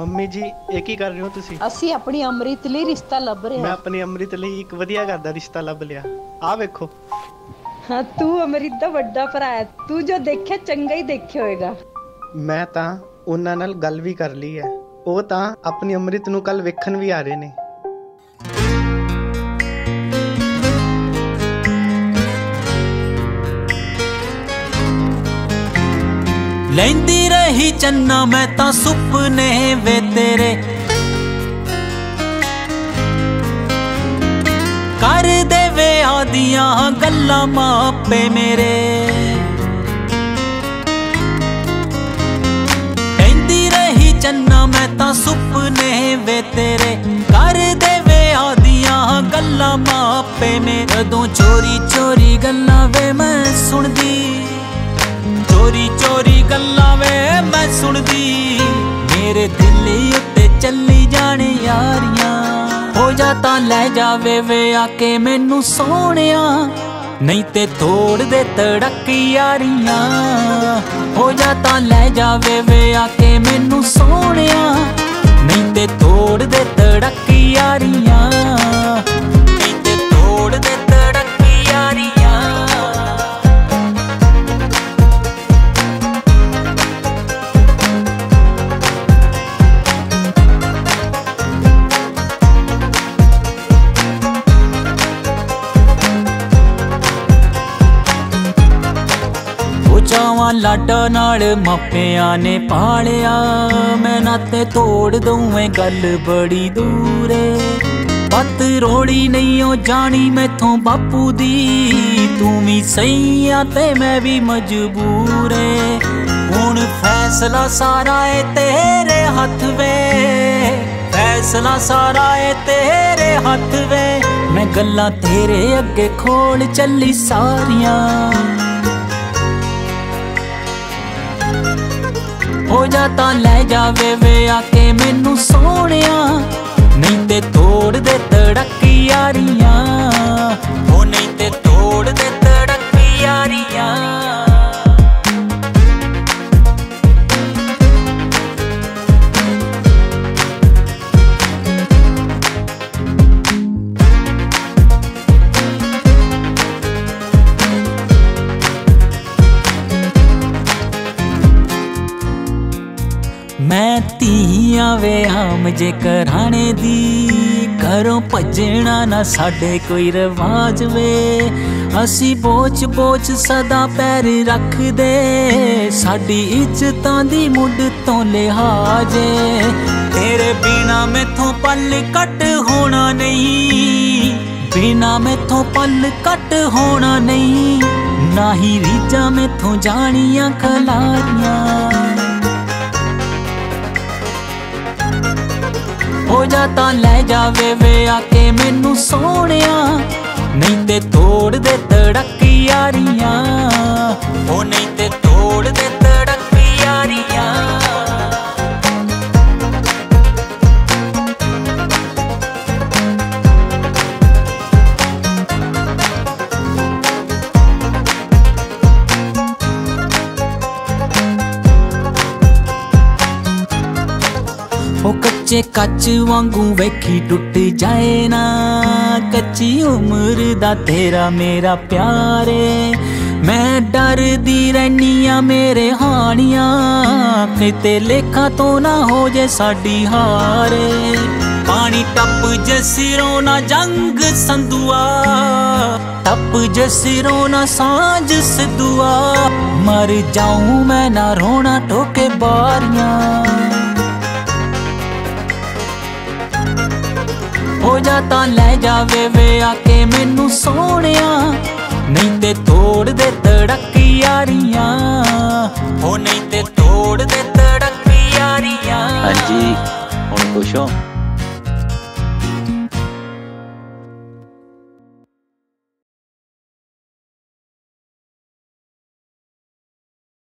Mummy जी एक ही कर रहे हो तुसी? असी अपनी अमृत लई रिश्ता लभ रहे। मैं अपनी अमृत लई एक वधिया घर दा रिश्ता लभ लिया। आ वेखो। हां तू अमृत दा बड़ा भरा है, तू जो देखे चंगा ही देखे होएगा। मैं तां उन्हां नाल गल भी कर ली है, ओ तां अपनी अमृत नूं कल वेखण भी आ रहे ने। लेंदी रही चन्ना मैं तां सुपने वे तेरे, कर दे वे आदियां गल्लां मापे मेरे। लेंदी रही चन्ना मैं तां सुपने वे तेरे, कर दे वे आदियां गल्लां मापे मेरे। अदों चोरी चोरी गल्लां वे मैं सुनदी, चोरी चोरी गल्लां वे मैं सुनदी। मेरे दिल उत्ते चली जाने यारियां, हो जाता ले जावे वे आके मैनू सोनिया, नहीं ते तोड़ दे तड़क यारियां। हो जाता ले जावे वे आके मैनू सोनिया, नहीं ते तोड़ दे तड़क यारियां, नहीं ते तोड़ दे तड़क यारियां। जावां लाडा नाल मापियां ने पालिया, मैं नाते तोड़ दूं गल बड़ी दूरे। पत रोड़ी नहीं हो जानी मैथों बापू दी, तू भी सही आ ते मैं भी मजबूर ऐ। हुण फैसला सारा ऐ तेरे हथ वे, फैसला सारा ऐ तेरे हथ वे। मैं गल्लां तेरे अगे खोल चली सारियां, हो जाता ले जावे वे आके मैनू सोनिया, नहीं ते तोड़ दे तड़क यारियां। हो नहीं ते तोड़ दे तड़क यारियां। मैं तीया वे आम जे कराने दी, घरों भजना ना साडे कोई रवाज वे। असी बोझ बोझ सदा पैर रख दे, साडी इज्जतां दी मुड तो लिहाज ऐ। तेरे बिना मैथों पल कट होना नहीं, बिना मैथों पल कट होना नहीं। ना ही रीझां मैथों जानियां खलारियां, हो जाता ले जावे वे आके मैनू सोनिया, नहीं ते तोड़ दे तड़क यारियां। हो नहीं ते तोड़ दे तड़क यारियां। ओ कच्चे कच वांगू वेखी टुट जाए ना, कच्ची उम्र दा तेरा मेरा प्यारे। मैं डरदी रहनियां मेरे हानियां, किते लेखा तो ना हो जे साडी हारे। पानी टप जे सिरों ना जंग संधुआ, टप जे सिरों ना सांझ सिद्धुआ। मर जाऊं मैं ना रोना ठोके बारियां, हो जाता ले जावे वे आके मैनू सोनिया, नहीं ते तोड़ दे तड़क यारियां। हो नहीं ते तोड़ दे तड़क यारियां। हां जी, हुण खुश हो?